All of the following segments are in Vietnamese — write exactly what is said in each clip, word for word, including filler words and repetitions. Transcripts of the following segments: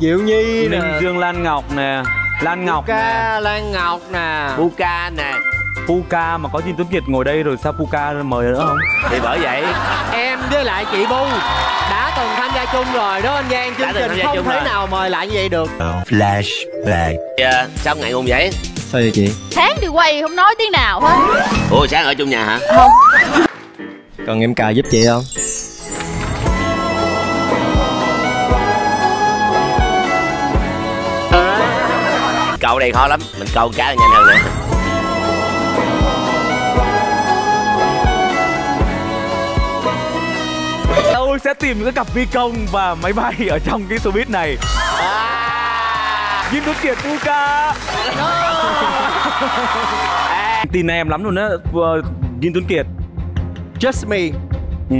Diệu Nhi nè, Ninh Dương Lan Ngọc nè, Lan Ngọc nè, Lan Ngọc nè, Puka nè. Puka mà có Gin Tuấn Kiệt ngồi đây rồi sao Puka mời nữa không? Thì bởi vậy em với lại chị Bu đã từng tham gia chung rồi đó anh Giang, chương trình không thể nào mời lại như vậy được. Flashback. Yeah, sao ngại ngùng vậy? Sao vậy chị? Tháng đi quay không nói tiếng nào hết. Ủa sáng ở chung nhà hả? Không. Còn em cài giúp chị không? Câu đây khó lắm, mình câu cá là nhanh hơn nè. Tôi sẽ tìm những cặp phi công và máy bay ở trong cái showbiz này. Gin Tuấn Kiệt, Puka. Tin em lắm luôn á, Gin Tuấn Kiệt. Just me. Ừ.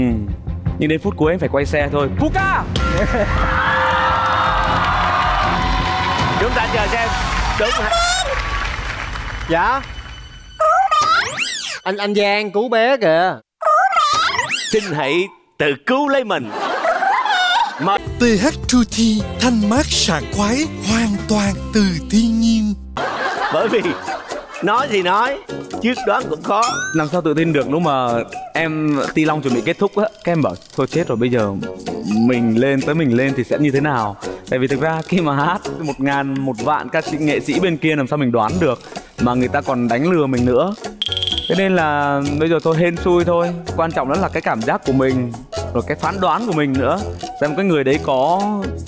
Nhưng đến phút cuối em phải quay xe thôi. Puka. Chúng ta chờ xem. Đúng hả? Dạ. Anh anh Giang cứu bé kìa. Xin hãy tự cứu lấy mình. Mà... tê hát Truthi thanh mát sảng khoái hoàn toàn từ thiên nhiên. Bởi vì nói thì nói, trước đoán cũng khó. Làm sao tự tin được lúc mà em Ti Long chuẩn bị kết thúc á, các em bảo thôi chết rồi bây giờ mình lên tới mình lên thì sẽ như thế nào? Tại vì thực ra khi mà hát một ngàn một vạn ca sĩ nghệ sĩ bên kia làm sao mình đoán được, mà người ta còn đánh lừa mình nữa. Thế nên là bây giờ tôi hên xui thôi. Quan trọng đó là cái cảm giác của mình, rồi cái phán đoán của mình nữa, xem cái người đấy có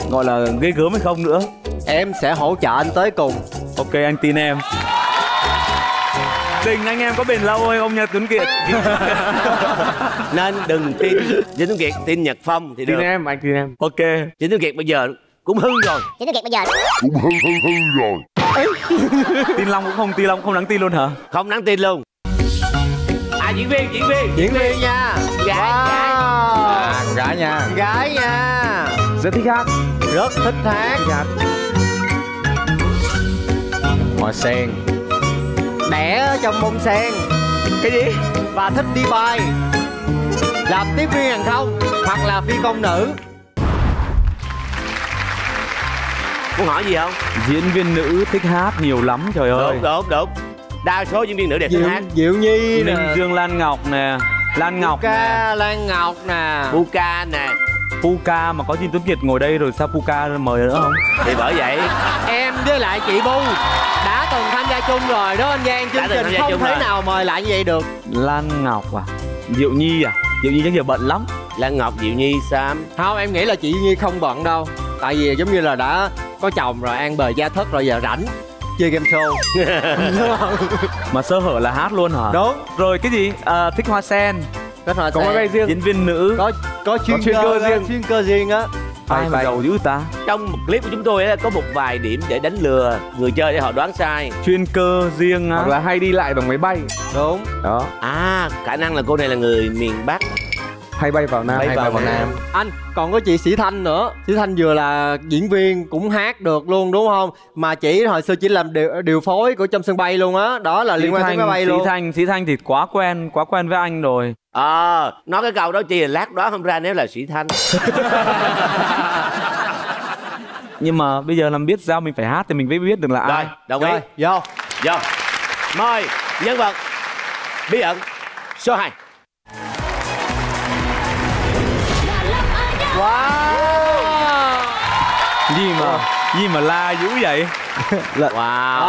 gọi là ghê gớm hay không nữa. Em sẽ hỗ trợ anh tới cùng. Ok anh tin em. Tình anh em có bền lâu hay không Nhật Tuấn Kiệt? Nên đừng tin Gin Tuấn Kiệt, tin Nhật Phong thì được. Tin em, anh tin em. Ok. Gin Tuấn Kiệt bây giờ cũng hư rồi. Gin Tuấn Kiệt bây giờ cũng hư hư hư rồi. Tin Long cũng không, Ti Long không đáng tin luôn hả? Không đáng tin luôn. À diễn viên, diễn viên, diễn viên nha. Gái, gái. À con gái nha. Gái nha. Rất thích hát. Rất thích hát. Hoa sen. Đẻ trong bông sen. Cái gì? Và thích đi bay, làm tiếp viên hàng không hoặc là phi công nữ. Muốn hỏi gì không? Diễn viên nữ thích hát nhiều lắm trời ơi. Đúng đúng đúng. Đa số diễn viên nữ đẹp Diệu, thích hát. Diệu Nhi nè, Dương Lan Ngọc nè, Lan Ngọc nè, Lan Ngọc nè, Puka nè. Puka mà có Gin Tuấn Kiệt ngồi đây rồi sao Puka mời nữa không? Thì bởi vậy em với lại chị Bu đã từng tham gia chung rồi đó anh Giang, chương trình không thể nào mời lại như vậy được. Lan Ngọc à? Diệu Nhi à? Diệu Nhi chắc giờ bận lắm. Lan Ngọc, Diệu Nhi, Sam. Không, em nghĩ là chị Diệu Nhi không bận đâu. Tại vì giống như là đã có chồng rồi, ăn bờ gia thất rồi, giờ rảnh chơi game show. Mà sơ hở là hát luôn hả? Đúng. Rồi cái gì? À, thích hoa sen. Thích hoa sen. Có máy bay riêng. Diễn viên nữ. Có có chuyên cơ riêng. Chuyên cơ riêng á. Ai mà giàu dữ ta. Trong một clip của chúng tôi ấy, có một vài điểm để đánh lừa người chơi để họ đoán sai. Chuyên cơ riêng á. Hoặc là hay đi lại bằng máy bay. Đúng. Đó. À, khả năng là cô này là người miền Bắc. Hay bay vào Nam, bay hay vào, bay vào Nam. Nam. Anh, còn có chị Sĩ Thanh nữa. Sĩ Thanh vừa là diễn viên cũng hát được luôn đúng không? Mà chị hồi xưa chỉ làm điều, điều phối của trong sân bay luôn á. Đó. Đó là Sĩ liên quan tới máy bay Sĩ luôn. Sĩ Thanh, Sĩ Thanh thì quá quen, quá quen với anh rồi. Ờ, à, nói cái câu đó chi là lát đó không ra nếu là Sĩ Thanh. Nhưng mà bây giờ làm biết sao mình phải hát thì mình mới biết được là ai. Rồi, đồng ý. Rồi, vô. Vô. Mời nhân vật bí ẩn số hai. Wow. Gì mà gì mà la dữ vậy? Là... wow. Wow.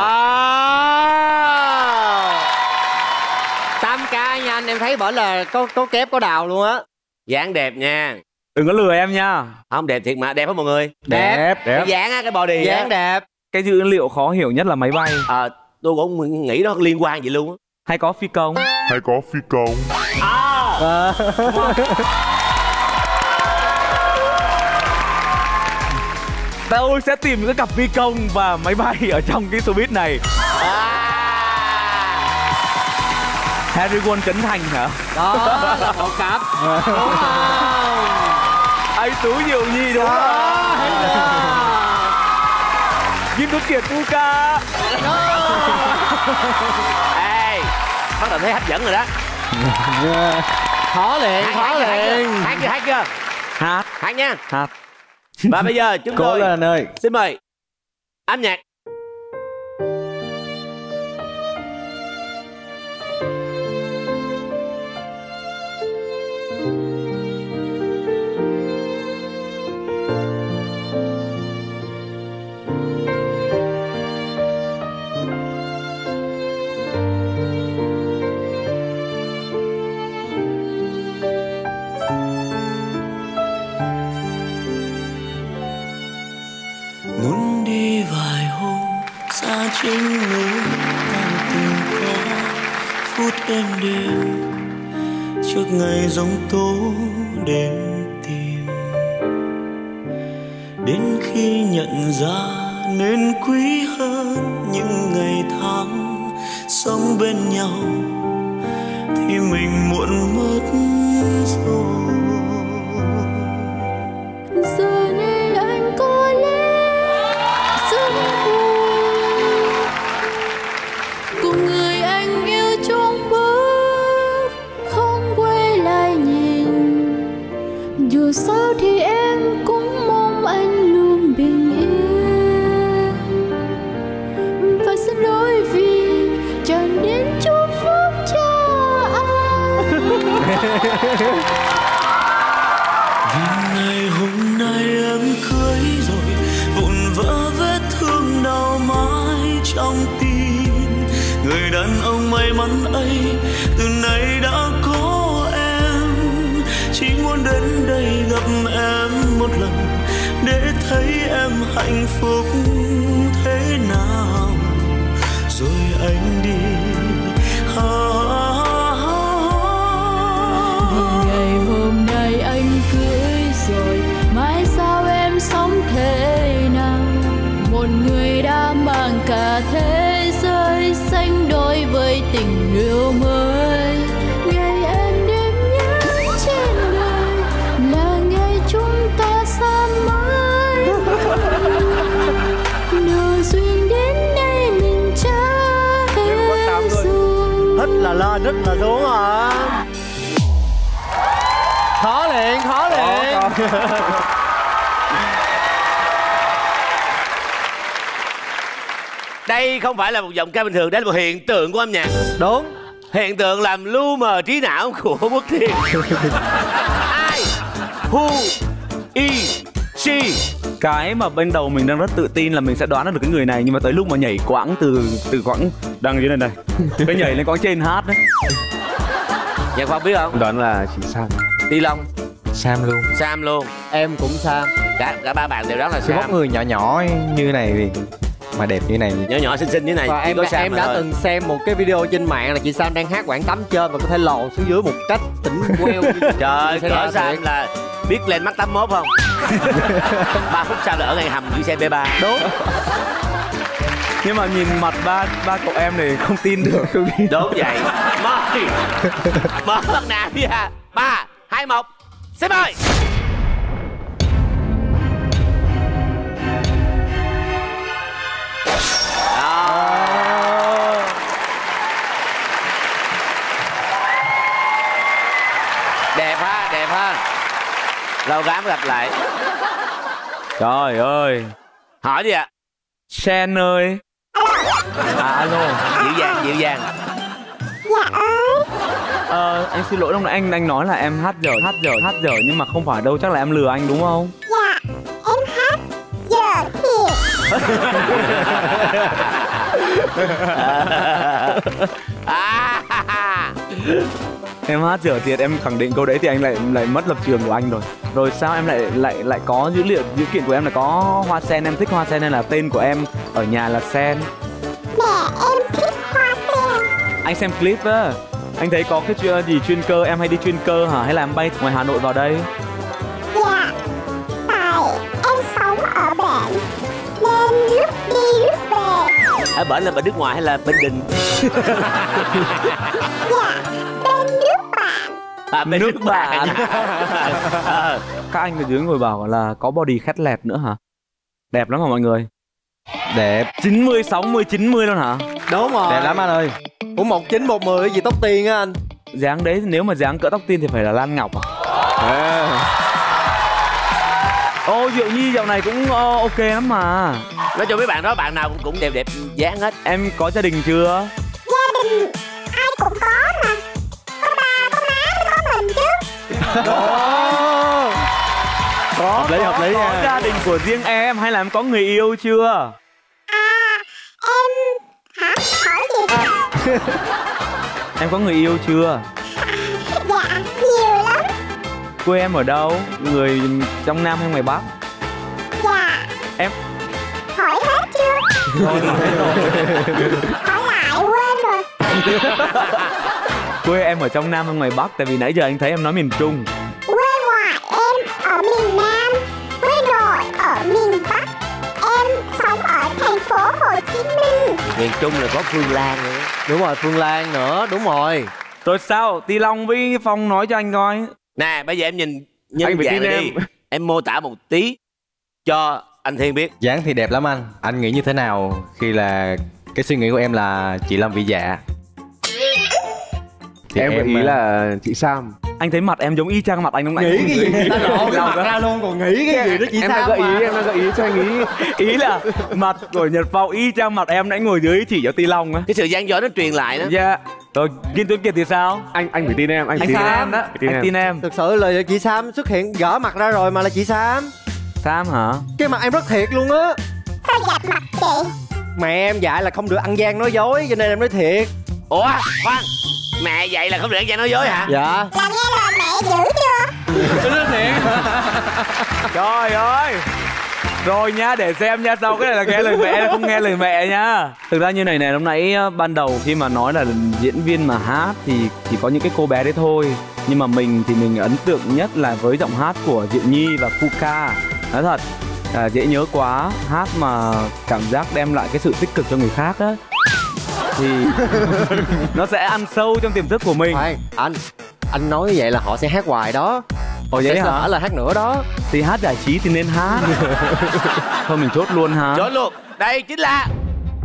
tám ca nha anh, em thấy bởi là có có kép có đào luôn á. Dáng đẹp nha. Đừng có lừa em nha. Không đẹp thiệt mà, đẹp hết mọi người. Đẹp, đẹp. Cái dáng á, cái body dáng đẹp. Cái dữ liệu khó hiểu nhất là máy bay. Ờ, à, tôi cũng nghĩ nó liên quan vậy luôn á. Hay có phi công. Hay có phi công. À. À. Tôi sẽ tìm những cặp phi công và máy bay ở trong cái showbiz này. À. Harry Won Trấn Thành hả? Đó là một cặp. Đúng không? Anh Tú Diệu Nhi đúng không? Gin Tuấn Kiệt, Puka. Ê, bắt đầu thấy hấp dẫn rồi đó. Khó liền, khó liền. Hát chưa, hát chưa? Hát. Hát nha. Hát. Và bây giờ chúng tôi lên ơi. Xin mời âm nhạc. Chính núi ta từng có phút em đêm trước ngày giông tố đến tìm, đến khi nhận ra nên quý hơn những ngày tháng sống bên nhau thì mình muộn mất rồi. Giờ này anh có lẽ dù sao thì em cũng mong anh luôn bình yên, và xin lỗi vì chẳng đến chúc phúc cho anh. Vì ngày hôm nay em cưới rồi, vụn vỡ vết thương đau mãi trong tim. Người đàn ông may mắn ấy từ nay đã có, chỉ muốn đến đây gặp em một lần để thấy em hạnh phúc thế nào rồi anh đi. À, vì ngày hôm nay anh cưới rồi, mãi sao em sống thế nào? Một người đã mang cả thế giới sánh đôi với tình yêu mới. Là lên rất là xuống hả? Khó liền, khó liền. Đây không phải là một giọng ca bình thường, đây là một hiện tượng của âm nhạc. Đúng. Hiện tượng làm lu mờ trí não của Quốc Thiên. Ai? Who? Is? She? Cái mà ban đầu mình đang rất tự tin là mình sẽ đoán được cái người này, nhưng mà tới lúc mà nhảy quãng từ từ quãng đằng dưới này này cái nhảy lên quãng trên hát đấy. Nhật Phong biết không? Đoán là chị Sam. Ti Long. Sam luôn. Sam luôn. Em cũng Sam. Cả cả ba bạn đều đoán là Sam. Có người nhỏ nhỏ như này thì mà đẹp như này, nhỏ nhỏ xinh xinh như này. Và em em đã từng xem một cái video trên mạng là chị Sam đang hát quảng tắm trên và có thể lòn xuống dưới một cách tỉnh queo. Trời, cỡ Sam là biết lên mắt tám mốt không? ba phút sau là ở ngay hầm dưới xe bê ba. Đúng. Nhưng mà nhìn mặt ba ba cậu em này không tin được. Đúng vậy. Mời mở mặt nạ ra. Ba hai một. Xin mời. Đẹp ha, đẹp ha. Lâu lắm gặp lại. Trời ơi. Hỏi gì ạ? Sen ơi. À alo. Dịu dàng, dịu dàng. Dạ. Ờ, em xin lỗi lúc nãy anh anh nói là em hát dở, hát dở, hát dở nhưng mà không phải đâu, chắc là em lừa anh đúng không? Dạ. Em hát dở thiệt. À, à. Em hát dở thiệt, em khẳng định câu đấy thì anh lại lại mất lập trường của anh rồi. Rồi sao em lại lại lại có dữ liệu dữ kiện của em là có hoa sen, em thích hoa sen nên là tên của em ở nhà là Sen. Mẹ em thích hoa sen. Anh xem clip á, anh thấy có cái chuyện gì chuyên cơ, em hay đi chuyên cơ hả? Hay là em bay ngoài Hà Nội vào đây? Dạ, tại em sống ở bển nên lúc đi lúc về. Ở bển là bển nước ngoài hay là bển đình? Dạ. À, bên nước, nước bạn. À. Các anh ở dưới ngồi bảo là có body khét lẹt nữa hả? Đẹp lắm hả mọi người? Đẹp. chín mươi, sáu mươi, chín mươi luôn hả? Đúng rồi. Đẹp lắm anh ơi. Cũng một chín một mười cái gì tóc tiên á anh? Dáng đấy nếu mà dáng cỡ tóc tiên thì phải là Lan Ngọc à? À. Ô, Diệu Nhi dạo này cũng uh, ok lắm mà. Nói cho mấy bạn đó, bạn nào cũng, cũng đẹp đẹp dáng hết. Em có gia đình chưa? Gia đình ai cũng có mà. Có ba, có má, có mình chứ. Đó. Có, hợp lý, có, hợp lý có nha. Gia đình của riêng em hay là em có người yêu chưa? À, em... Hả? Hỏi gì vậy? Em có người yêu chưa? Dạ, nhiều lắm. Quê em ở đâu? Người trong Nam hay ngoài Bắc? Dạ. Em... Hỏi hết chưa? Thôi, hỏi rồi. Hỏi lại quên rồi. Quê em ở trong Nam hay ngoài Bắc? Tại vì nãy giờ anh thấy em nói miền Trung. Quê ngoại em ở miền Nam, quê nội ở miền Bắc. Em sống ở thành phố Hồ Chí Minh. Miền Trung là có Phương Lan nữa. Đúng rồi, Phương Lan nữa, đúng rồi. Rồi sao? Ti Long với Phong nói cho anh coi. Nè, bây giờ em nhìn nhân anh dạng này em. Đi em mô tả một tí cho anh Thiên biết. Dáng thì đẹp lắm anh. Anh nghĩ như thế nào khi là cái suy nghĩ của em là chị Lâm bị dạ? Thì em, em ý mà... là chị Sam. Anh thấy mặt em giống y chang mặt anh lúc nãy. Nghĩ cái gì? Ta lộ cái mặt đó ra luôn, còn nghĩ cái gì đó chị em Sam gợi mà. Ý, em đang gợi ý cho anh ý. Ý là mặt của Nhật Phong y chang mặt em nãy ngồi dưới chỉ cho Ti Long á. Cái sự gian dở nó truyền lại đó. Dạ. Yeah. Rồi, Gin Tuấn Kiệt thì sao? Anh anh phải tin em, anh, anh tin Sam em đó. Tin anh em. Tin em. Thực sự là chị Sam xuất hiện gỡ mặt ra rồi mà là chị Sam. Sam hả? Cái mặt em rất thiệt luôn á. Sao dập mặt chị? Mẹ em dạy là không được ăn gian nói dối cho nên em nói thiệt. Ủa, khoan. Mẹ dạy là không được ăn gian nói dối hả? Dạ. Là nghe lời mẹ dữ chưa? Tôi nói thiệt. Trời ơi. Rồi nha, để xem nha, sau cái này là nghe lời mẹ là không nghe lời mẹ nha. Thực ra như này này, lúc nãy ban đầu khi mà nói là diễn viên mà hát thì chỉ có những cái cô bé đấy thôi. Nhưng mà mình thì mình ấn tượng nhất là với giọng hát của Diệu Nhi và Puka. Nói thật, à, dễ nhớ quá, hát mà cảm giác đem lại cái sự tích cực cho người khác á thì nó sẽ ăn sâu trong tiềm thức của mình. Phải, anh, anh nói vậy là họ sẽ hát hoài đó. Ồ vậy hả? Là hát nữa đó. Thì hát giải trí thì nên hát. Thôi mình chốt luôn hả? Chốt luôn. Đây chính là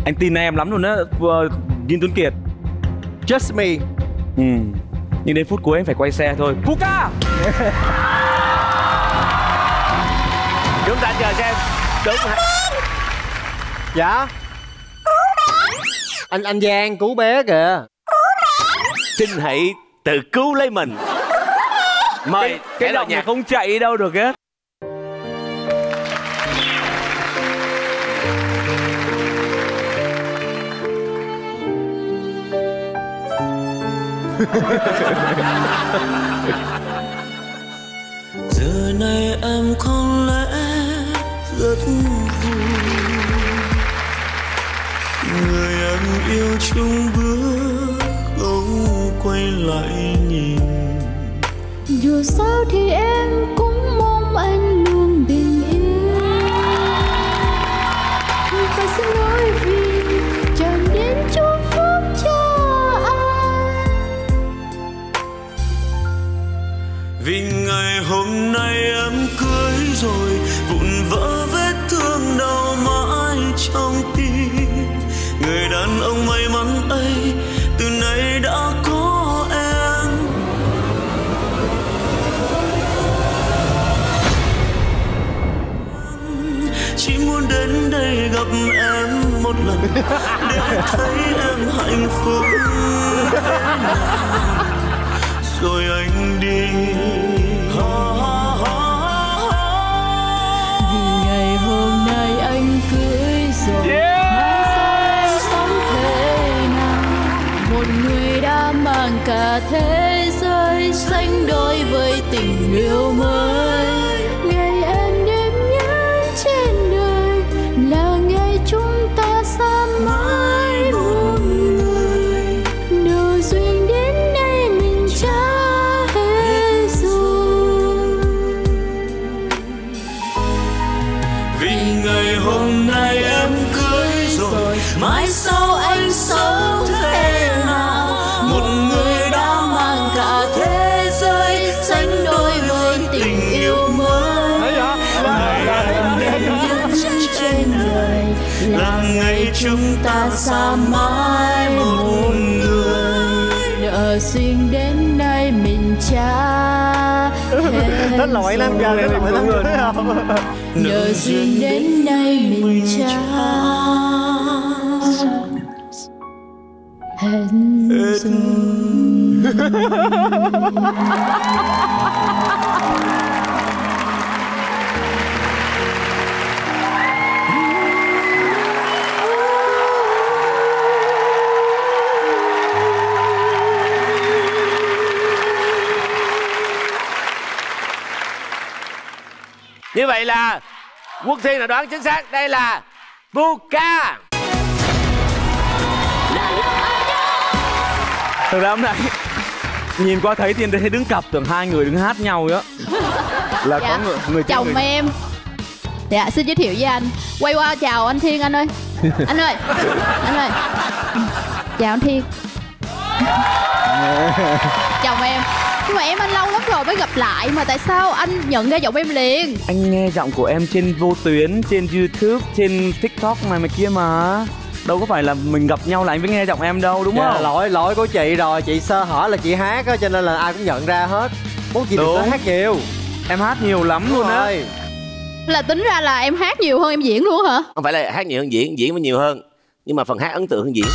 anh tin em lắm luôn á, Gin Tuấn Kiệt. Just me. Ừ. Nhưng đến phút cuối em phải quay xe thôi. Puka. Chúng ta chờ xem. Đúng hả? Dạ. Anh anh Giang cứu bé kìa. Xin hãy tự cứu lấy mình. Mời cái, cái động này không chạy đâu được hết. Giờ này em có lẽ rất vui, người em yêu chung bước không quay lại nhìn. Dù sao thì em cũng mong anh luôn bình yên. Và xin lỗi vì chẳng đến chúc phúc cho anh. Vì ngày hôm nay em cưới rồi, vụn vỡ vết thương đau mãi trong tim. Người đàn ông may mắn ấy từ nay đã có. Chỉ muốn đến đây gặp em một lần để thấy em hạnh phúc. Rồi anh đi. Vì ngày hôm nay anh cưới rồi, mai sau em sống thế nào? Một người đã mang cả thế giới sánh đôi với tình yêu mới. Chúng ta xa mãi một người, nợ duyên đến nay mình trả hết. Rất lỗi lắm giờ đến lỗi lắm người. Nhờ duyên đến nay mình trao hết rồi. Như vậy là Quốc Thiên đã đoán chính xác. Đây là Puka. Thực ra hôm nay nhìn qua thấy Thiên thấy đứng cặp, tưởng hai người đứng hát nhau đó. Là dạ, có người, người chồng người... em. Dạ xin giới thiệu với anh. Quay qua chào anh Thiên anh ơi. Anh ơi. Anh ơi. Chào anh Thiên. Chồng em. Nhưng mà em anh lâu lắm rồi mới gặp lại. Mà tại sao anh nhận ra giọng em liền? Anh nghe giọng của em trên vô tuyến, trên YouTube, trên TikTok mà mà kia mà. Đâu có phải là mình gặp nhau là anh mới nghe giọng em đâu, đúng dạ, không? Lỗi lỗi của chị rồi, chị sơ hở là chị hát á, cho nên là ai cũng nhận ra hết. Muốn chị đừng có hát nhiều. Em hát nhiều lắm đúng luôn á. Là tính ra là em hát nhiều hơn em diễn luôn hả? Không phải là hát nhiều hơn diễn, diễn mới nhiều hơn. Nhưng mà phần hát ấn tượng hơn diễn.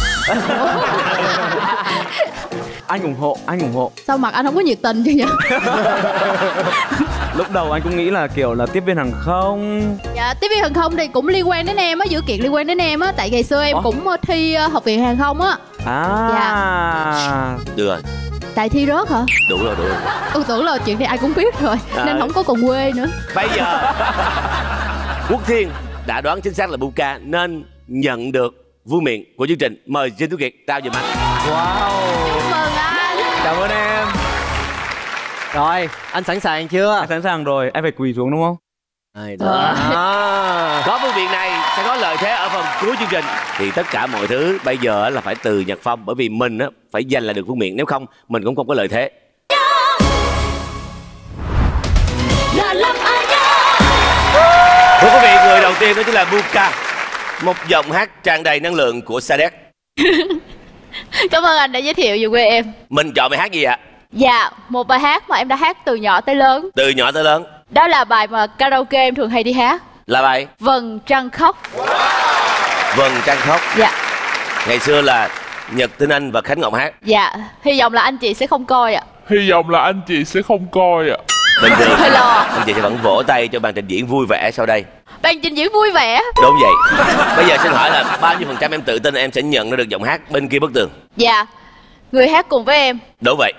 Anh ủng hộ, anh ủng hộ. Sao mặt anh không có nhiệt tình chứ nhỉ? Lúc đầu anh cũng nghĩ là kiểu là tiếp viên hàng không. Dạ, tiếp viên hàng không thì cũng liên quan đến em á, dữ kiện liên quan đến em á. Tại ngày xưa em Ủa? cũng thi học viện hàng không á. À dạ. Được rồi. Tại thi rớt hả? Đúng rồi, đúng rồi. Tôi tưởng là chuyện này ai cũng biết rồi à. Nên không có còn quê nữa. Bây giờ Quốc Thiên đã đoán chính xác là Puka nên nhận được vui miệng của chương trình. Mời Gin Tuấn Kiệt trao giùm anh. Wow. Cảm ơn em. Rồi, anh sẵn sàng chưa? Anh sẵn sàng rồi, em phải quỳ xuống đúng không? Ai đó. À. Có vụ việc này sẽ có lợi thế ở phần cuối chương trình. Thì tất cả mọi thứ bây giờ là phải từ Nhật Phong. Bởi vì mình phải giành lại được phương miện. Nếu không, mình cũng không có lợi thế. Thưa quý vị, người đầu tiên đó chính là Puka. Một giọng hát tràn đầy năng lượng của Sadek. Cảm ơn anh đã giới thiệu về quê em. Mình chọn bài hát gì ạ? Dạ, một bài hát mà em đã hát từ nhỏ tới lớn. Từ nhỏ tới lớn. Đó là bài mà karaoke em thường hay đi hát. Là bài? Vầng Trăng Khóc. Vầng Trăng Khóc. Dạ. Ngày xưa là Nhật, Tinh Anh và Khánh Ngọc hát. Dạ, hy vọng là anh chị sẽ không coi ạ. Hy vọng là anh chị sẽ không coi ạ. Bình thường hơi lo. Anh chị sẽ vẫn vỗ tay cho bạn trình diễn vui vẻ sau đây. Bạn trình diễn vui vẻ. Đúng vậy. Bây giờ xin hỏi là bao nhiêu phần trăm em tự tin em sẽ nhận ra được giọng hát bên kia bức tường? Dạ. Người hát cùng với em. Đúng vậy.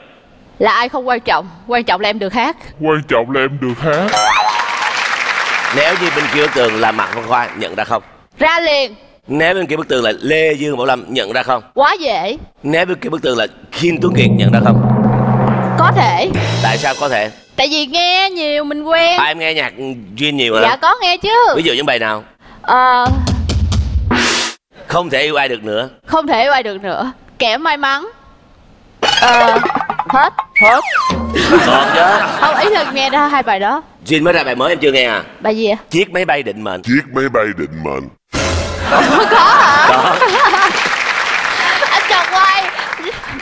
Là ai không quan trọng. Quan trọng là em được hát. Quan trọng là em được hát. Nếu như bên kia bức tường là Mạc Văn Khoa, nhận ra không? Ra liền. Nếu bên kia bức tường là Lê Dương Bảo Lâm, nhận ra không? Quá dễ. Nếu bên kia bức tường là Gin Tuấn Kiệt, nhận ra không? Có thể. Tại sao có thể? Tại vì nghe nhiều mình quen. À, em nghe nhạc Gin nhiều hả? Dạ có nghe chứ. Ví dụ những bài nào? Ờ... Không thể yêu ai được nữa. Không thể yêu ai được nữa. Kẻ may mắn. Ờ... Hết. Hết. Còn chứ. Không, ý là nghe ra hai bài đó. Gin mới ra bài mới em chưa nghe à? Bài gì ạ? Chiếc máy bay định mệnh. Chiếc máy bay định mệnh. Có hả? Có. Anh chọc quay.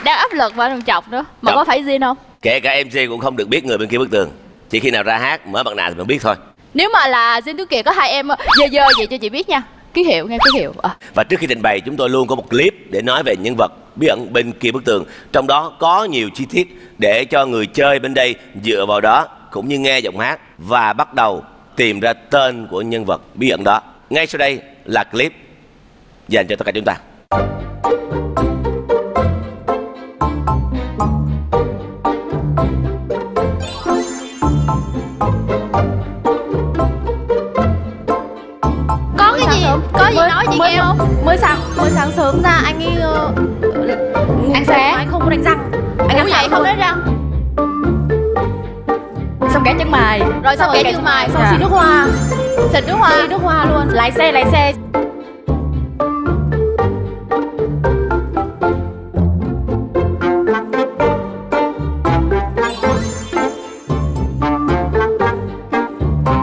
Đang áp lực mà anh còn chọc nữa. Mà chọc. Có phải Gin không? Kể cả em xê cũng không được biết người bên kia bức tường. Chỉ khi nào ra hát, mở mặt nạ thì mình biết thôi. Nếu mà là Gin Tuấn Kiệt có hai em dơ dơ vậy cho chị biết nha. Ký hiệu, nghe ký hiệu à. Và trước khi trình bày chúng tôi luôn có một clip để nói về nhân vật bí ẩn bên kia bức tường. Trong đó có nhiều chi tiết để cho người chơi bên đây dựa vào đó, cũng như nghe giọng hát và bắt đầu tìm ra tên của nhân vật bí ẩn đó. Ngay sau đây là clip dành cho tất cả chúng ta. Có gì mới, nói gì nghe không? Mới sáng, mới sáng sớm ra anh ấy uh, ăn sáng. Anh không có đánh răng. Anh ăn sáng không đánh răng. Xong kẻ chân mày. Rồi xong kẻ chân mày. Xong xịt nước hoa. Xịt nước hoa. Xịt nước hoa luôn. Lái xe, lái xe.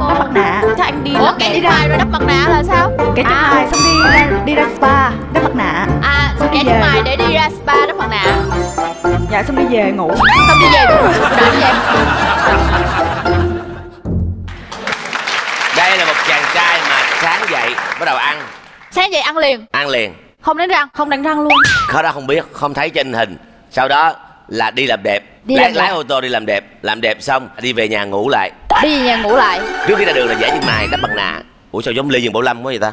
Có mặt nạ. Chắc anh đi. Ủa kẻ đi ra rồi đắp mặt nạ là sao? Cái chân mày xong đi ra, đi ra spa đắp mặt nạ. À xong cái chân mày để đi ra spa đắp mặt nạ. Dạ xong đi về ngủ. Xong đi về ngủ. Đợi về. bắt đầu ăn. Sáng dậy ăn liền? Ăn liền. Không đánh răng? Không đánh răng luôn. Khó đó không biết, không thấy trên hình. Sau đó là đi làm đẹp, đi lái, làm lái ô tô đi làm đẹp. Làm đẹp xong đi về nhà ngủ lại. Đi về nhà ngủ lại. Trước khi ra đường là vẽ chân mày đắp mặt nạ. Ủa sao giống Lê Dương Bảo Lâm quá vậy ta?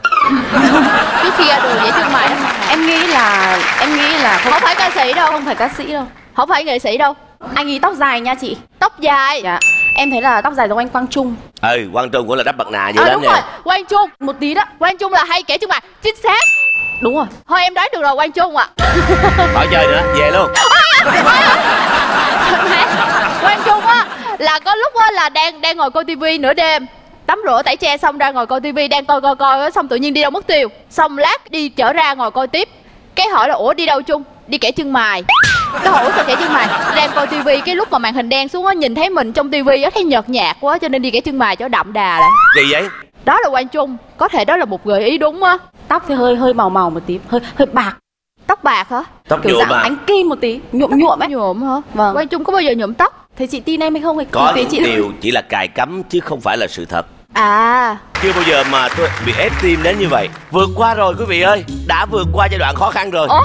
Trước khi ra đường vẽ chân mày. Em nghĩ là em nghĩ là không, không phải ca sĩ đâu, không phải ca sĩ đâu, không phải nghệ sĩ đâu. Anh nghĩ tóc dài nha chị. Tóc dài. Dạ. Em thấy là tóc dài giống anh Quang Trung. Ừ, Quang Trung cũng là đắp mặt nạ vậy. À, đúng nè. Rồi, Quang Trung một tí đó. Quang Trung là hay kể chứ mà. Chính xác. Đúng rồi. Thôi em đoán được rồi, Quang Trung ạ. Khỏi chơi nữa, về luôn. Quang Trung á là có lúc á là đang đang ngồi coi tivi nửa đêm, tắm rửa tẩy che xong ra ngồi coi tivi, đang coi coi coi xong tự nhiên đi đâu mất tiêu, xong lát đi trở ra ngồi coi tiếp, cái hỏi là ủa đi đâu Trung? Đi kẻ chân mày. Cái hỏi sao kẻ chân mày? Đang coi tivi cái lúc mà màn hình đen xuống á, nhìn thấy mình trong tivi á thấy nhợt nhạt quá cho nên đi kẻ chân mày cho đậm đà lại. Gì vậy? Đó là Quang Trung, có thể đó là một gợi ý đúng á. Tóc thì hơi hơi màu màu một tí, hơi hơi bạc. Tóc bạc hả? Tóc kiểu dạng ánh kim một tí, nhuộm nhuộm ấy. Nhuộm hả? Vâng. Quang Trung có bao giờ nhuộm tóc? Thế chị tin em hay không? Có những điều chỉ là cài cắm chứ không phải là sự thật. À, chưa bao giờ mà tôi bị ép tim đến như vậy. Vượt qua rồi quý vị ơi, đã vượt qua giai đoạn khó khăn rồi. Ủa,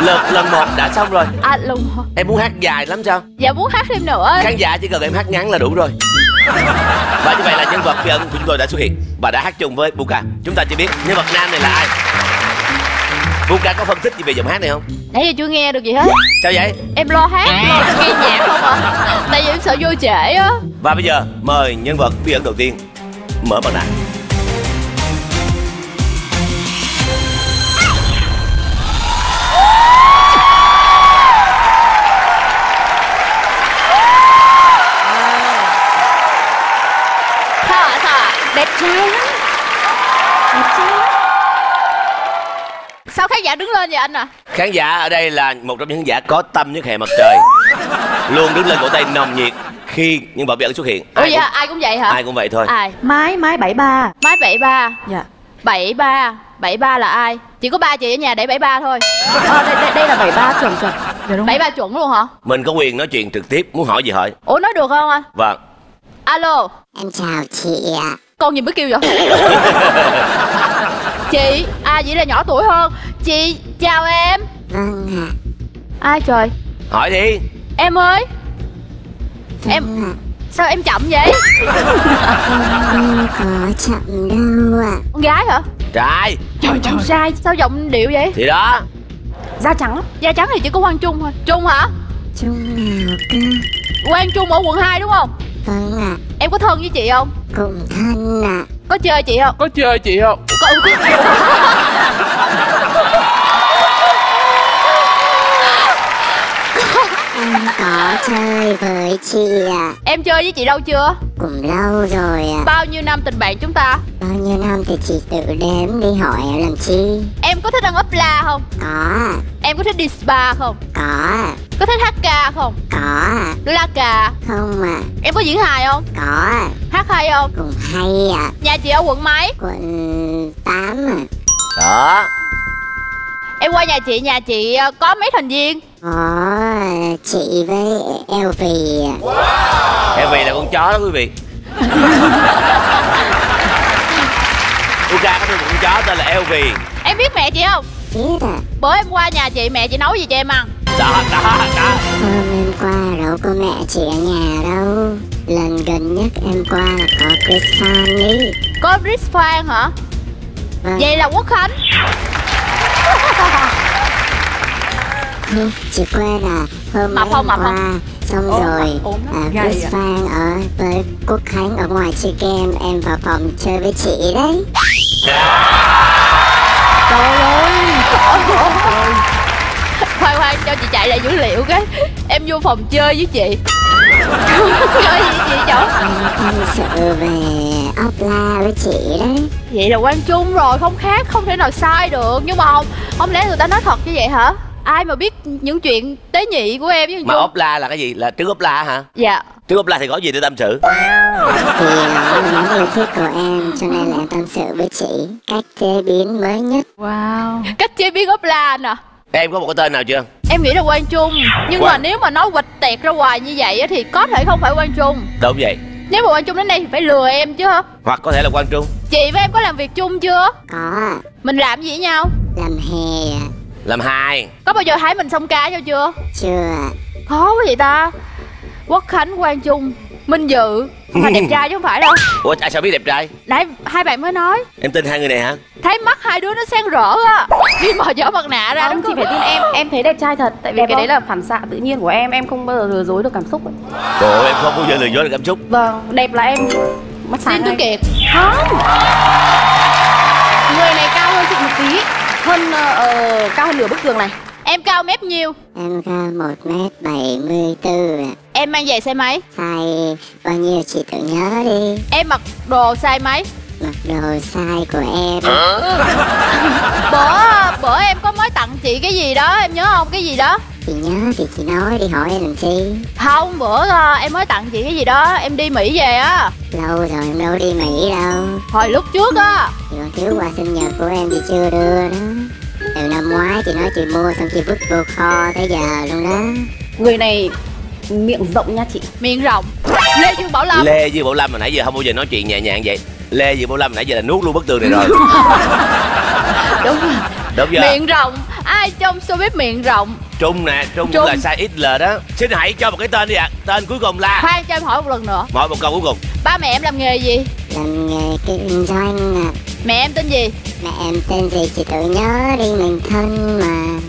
lần lần một đã xong rồi. À, lần một. Em muốn hát dài lắm sao? Dạ muốn hát thêm nữa. Khán giả chỉ cần em hát ngắn là đủ rồi. Và như vậy là nhân vật phi ân của chúng tôi đã xuất hiện và đã hát chung với Puka. Chúng ta chỉ biết nhân vật nam này là ai. Puka có phân tích gì về giọng hát này không? Nãy giờ chưa nghe được gì hết. Sao vậy? Em lo hát, lo nghe nhạc không ạ? À? Tại vì em sợ vô trễ á. Và bây giờ mời nhân vật phi ân đầu tiên mở mặt nạ. Sao khán giả đứng lên vậy anh ạ? À? Khán giả ở đây là một trong những khán giả có tâm nhất hệ mặt trời. Luôn đứng lên cổ tay nồng nhiệt khi nhân vật bị ẩn xuất hiện. Ai, ủa dạ, cũng, ai cũng vậy hả? Ai cũng vậy thôi. Ai? Máy, máy bảy ba. Máy bảy ba. Dạ. bảy ba. bảy ba là ai? Chỉ có ba chị ở nhà để bảy ba thôi. Ờ, đây, đây, đây là bảy ba chuẩn chuẩn. Dạ, đúng bảy ba chuẩn luôn hả? Mình có quyền nói chuyện trực tiếp, muốn hỏi gì hỏi. Ủa nói được không anh? Vâng. Alo. Em chào chị ạ. Con gì mới kêu vậy? Chị, à vậy là nhỏ tuổi hơn. Chị, chào em. Vâng ạ. Ai trời? Hỏi đi. Em ơi. Vâng em ạ. Sao em chậm vậy? Em có chậm đâu ạ. Con gái hả? Trai. Trời trời. Trai, sao giọng điệu vậy? Thì đó. Da trắng lắm. Da trắng thì chỉ có Quang Trung thôi. Trung hả? Trung nào cơ? Quang Trung ở quận hai đúng không? Vâng ạ. Em có thân với chị không? Cũng thân ạ. Có chơi chị không? Có chơi chị không? Có ưu tiên. Em có chơi với chị ạ. Em chơi với chị đâu chưa? Cũng lâu rồi ạ. Bao nhiêu năm tình bạn chúng ta? Bao nhiêu năm thì chị tự đếm đi hỏi làm chi. Em có thích ăn ốp la không? Có. Em có thích đi spa không? Có. Có thích hát ca không? Có. Đu la cà? Không ạ. Em có diễn hài không? Có. Hát hay không? Cũng hay ạ. Nhà chị ở quận mấy? Quận tám ạ. Đó. Em qua nhà chị, nhà chị có mấy thành viên? Có chị với Elvie. Wow. Elvie là con chó đó quý vị. Puka có nuôi một con chó tên là Elvie. Em biết mẹ chị không? Biết ạ. Bữa em qua nhà chị, mẹ chị nấu gì cho em ăn? Đó, đó, đó. Hôm em qua đâu có mẹ chị ở nhà đâu. Lần gần nhất em qua là có Chris Phan đi. Có Chris Phan hả? Vâng. Vậy là Quốc Khánh. Chị quên à, hôm mập hôm qua không? Xong ôm, rồi à, Chris Phan ở với Quốc Khánh ở ngoài chơi game, em vào phòng chơi với chị đấy. Trời ơi. Khoan khoan cho chị chạy lại dữ liệu cái. Em vô phòng chơi với chị. Chơi gì chị chỗ? Em sự về offline với chị đấy. Vậy là Quang Trung rồi, không khác, không thể nào sai được. Nhưng mà không, không lẽ người ta nói thật như vậy hả? Ai mà biết những chuyện tế nhị của em với. Mà ốp la là cái gì? Là trứng ốp la hả? Dạ. Trứng ốp la thì có gì để tâm sự? Thì nó là món yêu thích của em, cho nên là em tâm sự với chị cách chế biến mới nhất. Wow. Cách chế biến ốp la nè. Em có một cái tên nào chưa? Em nghĩ là Quang Trung. Nhưng Quang... mà nếu mà nói quạch tẹt ra hoài như vậy thì có thể không phải Quang Trung. Đúng vậy. Nếu mà Quang Trung đến đây thì phải lừa em chứ hả? Hoặc có thể là Quang Trung. Chị với em có làm việc chung chưa? Có. Mình làm gì với nhau? Làm hè. Làm hai. Có bao giờ thấy mình xong cá nhau chưa? Chưa. Khó quá vậy ta. Quốc Khánh, Quang Trung, Minh Dự. Mà đẹp trai chứ không phải đâu. Ủa ai sao biết đẹp trai? Nãy hai bạn mới nói. Em tin hai người này hả? Thấy mắt hai đứa nó sáng rỡ á. Khi mà dở mặt nạ ra đúng không? Chị phải tin em, em thấy đẹp trai thật. Tại vì đẹp cái không? Đấy là phản xạ tự nhiên của em. Em không bao giờ lừa dối được cảm xúc ấy. Ủa em không bao giờ lừa dối được cảm xúc. Vâng, đẹp là em mắt sáng. Gin Tuấn Kiệt. Không. Người này cao hơn chị một tí. Hơn, uh, cao hơn nửa bức tường này. Em cao mét nhiêu? Em cao một mét bảy mươi tư. Em mang giày size mấy? Size bao nhiêu chị tự nhớ đi. Em mặc đồ size mấy? Mặc đồ size của em. Bữa bữa em có mới tặng chị cái gì đó, em nhớ không? Cái gì đó? Chị nhớ thì chị nói đi, hỏi em làm chi? Không, bữa em mới tặng chị cái gì đó, em đi Mỹ về á. Lâu rồi em đâu đi Mỹ đâu. Hồi lúc trước á. Chị còn thiếu quà sinh nhật của em thì chưa đưa đó. Từ năm ngoái chị nói chị mua xong chị vứt vô kho tới giờ luôn đó. Người này miệng rộng nha chị. Miệng rộng. Lê Dương Bảo Lâm. Lê Dương Bảo Lâm mà nãy giờ không bao giờ nói chuyện nhẹ nhàng vậy. Lê Dương Bảo Lâm nãy giờ là nuốt luôn bức tường này rồi. Đúng rồi. Đúng chưa? Miệng rộng. Ai trong showbiz miệng rộng? Trung nè. Trung, Trung. Là size ích lờ đó. Xin hãy cho một cái tên đi ạ. À. Tên cuối cùng là. Khoan cho em hỏi một lần nữa. Hỏi một câu cuối cùng. Ba mẹ em làm nghề gì? Làm nghề kinh doanh ạ. Mẹ em tên gì? Mẹ em tên gì chị tự nhớ đi, mình thân mà.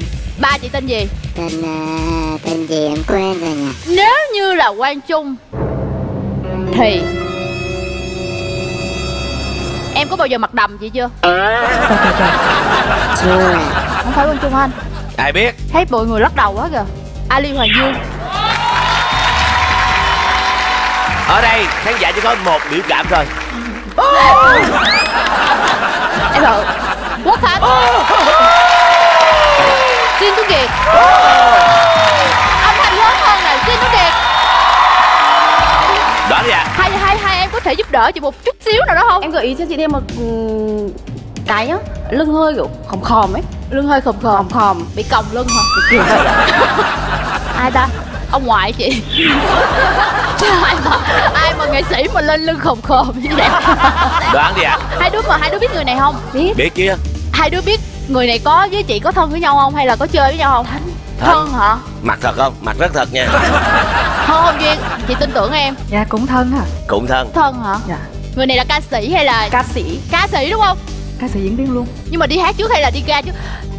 Ba chị tên gì? Tên... Uh, tên gì em quên rồi nhỉ? Nếu như là Quang Trung thì em có bao giờ mặc đầm chị chưa? Trời, trời, trời. Chưa. Không phải Quang Trung anh. Ai biết? Thấy mọi người lắc đầu quá kìa. Ali Hoàng Dương. Ở đây khán giả chỉ có một biểu cảm thôi. Em thật. Quốc Khánh. Gin Tuấn Kiệt. Âm thanh lớn hơn là Gin Tuấn Kiệt. Đó đi ạ. Hai, hai, hai em có thể giúp đỡ chị một chút xíu nào đó không? Em gợi ý cho chị thêm một cái nhá. Lưng hơi kiểu khòm khòm ấy. Lưng hơi khòm khòm. Khòm khòm. Bị còng lưng hả? Ai ta? Ông ngoại chị. Ai mà, ai mà nghệ sĩ mà lên lưng khòm khòm như vậy? Đoán đi ạ. À. Hai đứa mà hai đứa biết người này không? Biết. Biết kia. Hai đứa biết người này có với chị có thân với nhau không? Hay là có chơi với nhau không? Thân. Thân hả? Mặt thật không? Mặt rất thật nha. Không, không Duyên, chị tin tưởng em. Dạ cũng thân hả? Cũng thân. Thân hả? Dạ. Người này là ca sĩ hay là? Ca sĩ. Ca sĩ đúng không? Ca sĩ diễn viên luôn. Nhưng mà đi hát trước hay là đi ca trước?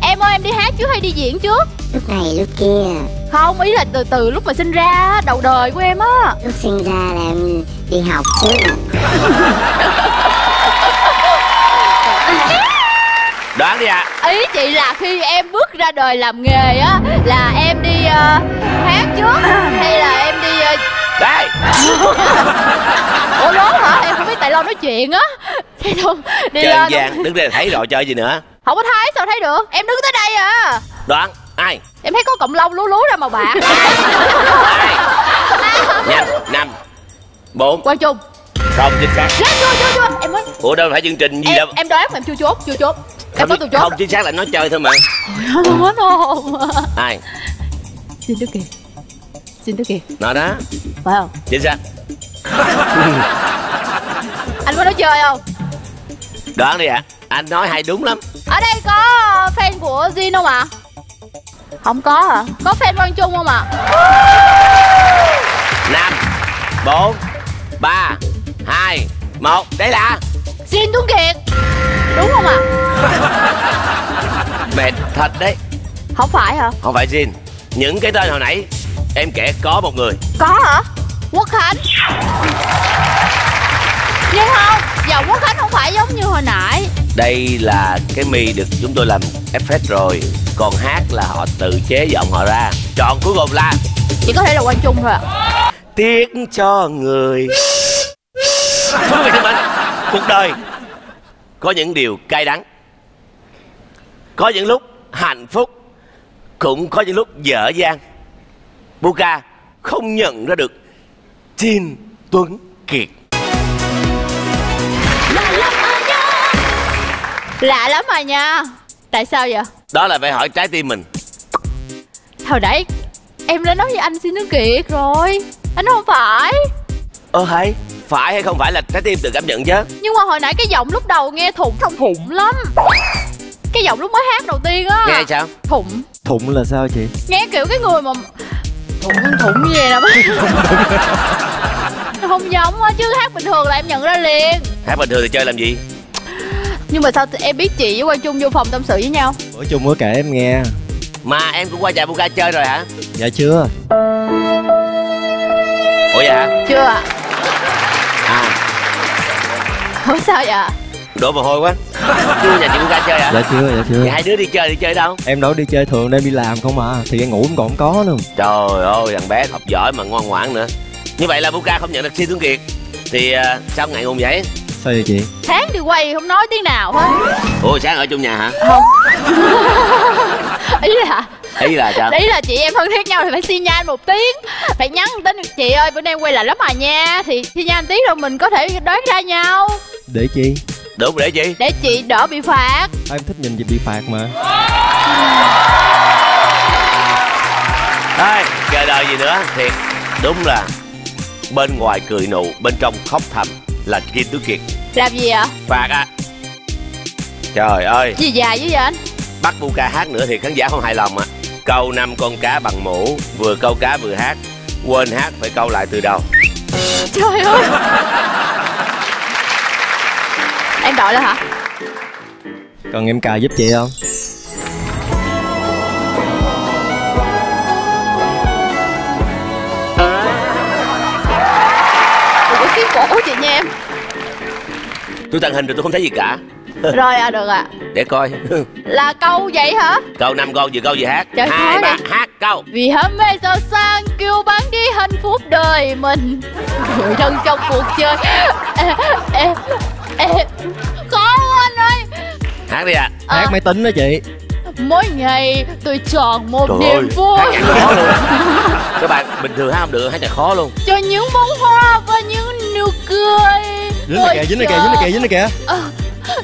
Em ơi em đi hát trước hay đi diễn trước? Lúc này lúc kia. Không, ý là từ từ lúc mà sinh ra đầu đời của em á. Lúc sinh ra là em đi học trước. Đoán đi ạ. À. Ý chị là khi em bước ra đời làm nghề á là em đi uh, hát trước hay là em đi uh... đây. Ủa lố hả? Em không biết tại lo nói chuyện á. Thế không đi lên. Đứng... đứng đây là thấy rồi chơi gì nữa. Không có thấy sao thấy được. Em đứng tới đây à. Đoán ai? Em thấy có cọng lông lú lú ra màu bạc. Năm năm bốn. Quang Trung. Không chính xác. Chưa chưa chưa em mới. Ủa đâu phải chương trình gì em, đâu. Em đoán mà em chưa chốt chưa chốt. Em có từ chốt. Không chính xác là nói chơi thôi mà. Ôi nó hết hồn. Ai? Gin Tuấn Kiệt. Gin Tuấn Kiệt. Nó đó. Phải không? Chính xác. Anh có nói chơi không? Đoán đi ạ. À. Anh nói hay đúng lắm. Ở đây có fan của Gin không ạ? À? Không có hả? À? Có fan Quang Trung không ạ? À? năm bốn ba hai một. Đây là Gin Tuấn Kiệt. Đúng không ạ? À? Mệt thật đấy. Không phải hả? Không phải Gin. Những cái tên hồi nãy em kể có một người. Có hả? Quốc Khánh. Nhưng không, giờ Quốc Khánh không phải giống như hồi nãy. Đây là cái mì được chúng tôi làm effect rồi. Còn hát là họ tự chế giọng họ ra. Chọn cuối cùng là chỉ có thể là Quang Trung thôi ạ. À. Tiếc cho người. Thưa quý vị thân mến, cuộc đời có những điều cay đắng. Có những lúc hạnh phúc, cũng có những lúc dở dang. Puka không nhận ra được Gin Tuấn Kiệt. Lạ lắm rồi nha. Tại sao vậy? Đó là phải hỏi trái tim mình. Hồi nãy em đã nói với anh Gin Tuấn Kiệt rồi. Anh không phải. Ơ hay, phải hay không phải là trái tim tự cảm nhận chứ. Nhưng mà hồi nãy cái giọng lúc đầu nghe thụng không thụng lắm. Cái giọng lúc mới hát đầu tiên á. Nghe sao? Thụng. Thụng là sao chị? Nghe kiểu cái người mà thụng thụng như vậy nè. Không giống quá chứ hát bình thường là em nhận ra liền. Hát bình thường thì chơi làm gì? Nhưng mà sao em biết chị với Quang Trung vô phòng tâm sự với nhau? Bữa chung mới kể em nghe. Mà em cũng qua chạy Puka chơi rồi hả? Dạ chưa. Ủa dạ? Chưa ạ. À. Ủa sao vậy? Đổ mồ hôi quá. Chưa nhà chị Puka chơi hả? Dạ chưa, dạ chưa. Vậy hai đứa đi chơi đi chơi đâu? Em đâu đi chơi, thường đêm đi làm không à. Thì em ngủ cũng còn có nữa. Trời ơi, thằng bé học giỏi mà ngoan ngoãn nữa. Như vậy là Puka không nhận được Ti Tuấn Kiệt. Thì uh, sao ngại ngùng vậy? Sao vậy chị? Sáng đi quay không nói tiếng nào hết. Ủa sáng ở chung nhà hả? Không. Ý là Ý là sao? Ý là chị em thân thiết nhau thì phải xi nhan một tiếng. Phải nhắn tin chị ơi bữa nay quay lại lắm à nha. Thì xi nhan tiếng rồi mình có thể đoán ra nhau. Để chi? Đúng để chị. Để chị đỡ bị phạt. Em thích nhìn chị bị phạt mà. Thôi chờ đợi gì nữa. Thiệt. Đúng là bên ngoài cười nụ, bên trong khóc thầm là Gin Tuấn Kiệt. Làm gì ạ? Phạt á. Trời ơi. Gì dài dữ vậy anh? Bắt Puka hát nữa thì khán giả không hài lòng ạ. À. Câu năm con cá bằng mũ, vừa câu cá vừa hát, quên hát phải câu lại từ đầu. Trời ơi. Em đội lên hả? Cần em cài giúp chị không? Cổ chị nha em. Tôi tận hình rồi tôi không thấy gì cả. Rồi à được ạ. À. Để coi. Là câu vậy hả? Câu năm con vừa câu vừa hát. Trời hai ba đi. Hát câu. Vì hâm mê giàu sang kêu bán đi hạnh phúc đời mình. Người thân trong cuộc chơi. Ê, ê, ê. Khó anh ơi. Hát đi ạ. À. Hát à. Máy tính đó chị. Mỗi ngày tôi chọn một trời niềm vui. Hát nhạc khó luôn. Các bạn bình thường hát không được, hát nhạc khó luôn. Cho những bông hoa và những nụ cười. Dính này kìa, dính này kìa, dính này kìa, dính này kìa. À,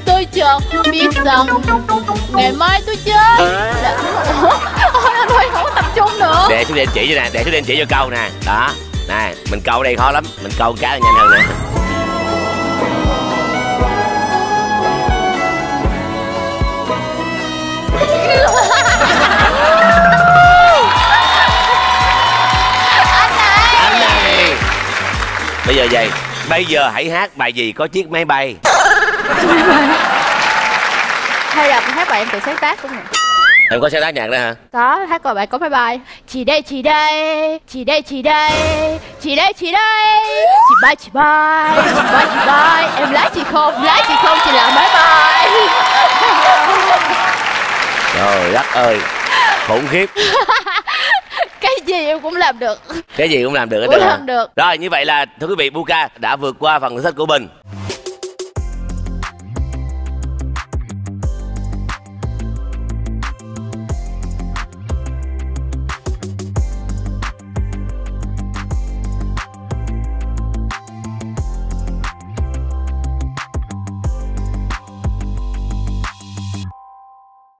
tôi chợt biết rằng ngày mai tôi chết. Ôi anh ơi, không có tập trung nữa. Để xuống đây em chỉ cho nè, để xuống đây em chỉ cho câu nè. Đó, nè, mình câu đây khó lắm. Mình câu cá là nhanh hơn nè. Bây giờ vậy, bây giờ hãy hát bài gì có chiếc máy bay. Hay là hát bài em tự sáng tác cũng được. Em có sáng tác nhạc đó hả? Có, hát bài có máy bay. Chỉ đây, chỉ đây, chỉ đây, chỉ đây, chỉ đây, chỉ đây. Chị bay, chị bay, chị bay, chị bay. Em lái chị không, lái chị không, chị là máy bay. Trời đất ơi, khủng khiếp. Cái gì em cũng làm được. Cái gì cũng làm được hết. Cũng làm hả? Được. Rồi như vậy là thưa quý vị, Puka đã vượt qua phần thử thách của mình.